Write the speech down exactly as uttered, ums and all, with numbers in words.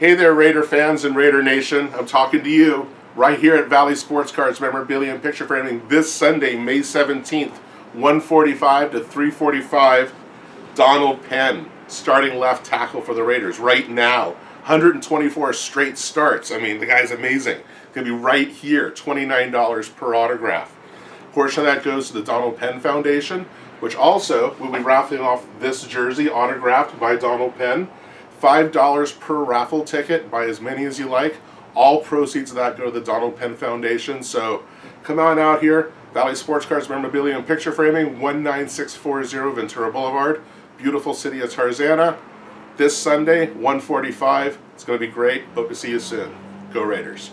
Hey there, Raider fans and Raider Nation. I'm talking to you right here at Valley Sports Cards Memorabilia and Picture Framing this Sunday, May seventeenth, one forty-five to three forty-five. Donald Penn, starting left tackle for the Raiders right now. one hundred twenty-four straight starts. I mean, the guy's amazing. It's going to be right here, twenty-nine dollars per autograph. A portion of that goes to the Donald Penn Foundation, which also will be raffling off this jersey autographed by Donald Penn. five dollars per raffle ticket, buy as many as you like. All proceeds of that go to the Donald Penn Foundation. So come on out here, Valley Sports Cards, Memorabilia and Picture Framing, one nine six four zero Ventura Boulevard, beautiful city of Tarzana. This Sunday, one forty-five. It's going to be great. Hope to see you soon. Go Raiders.